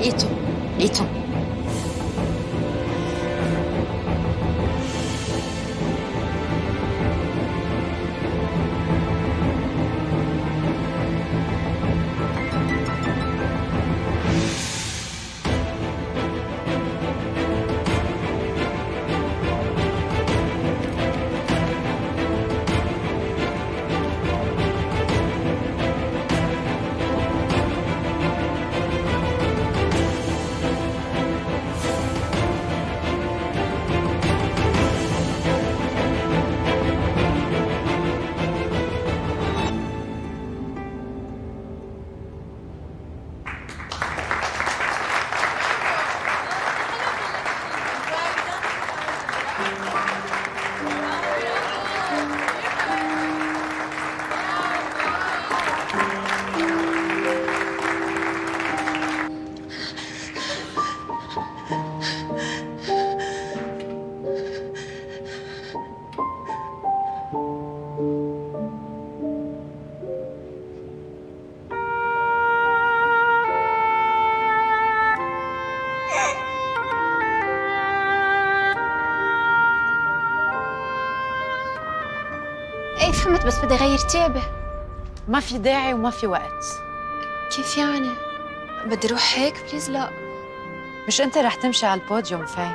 2초. فهمت، بس بدي اغير تيابي. ما في داعي وما في وقت. كيف يعني؟ بدي اروح هيك؟ بليز لا. مش انت رح تمشي على البوديوم فاي.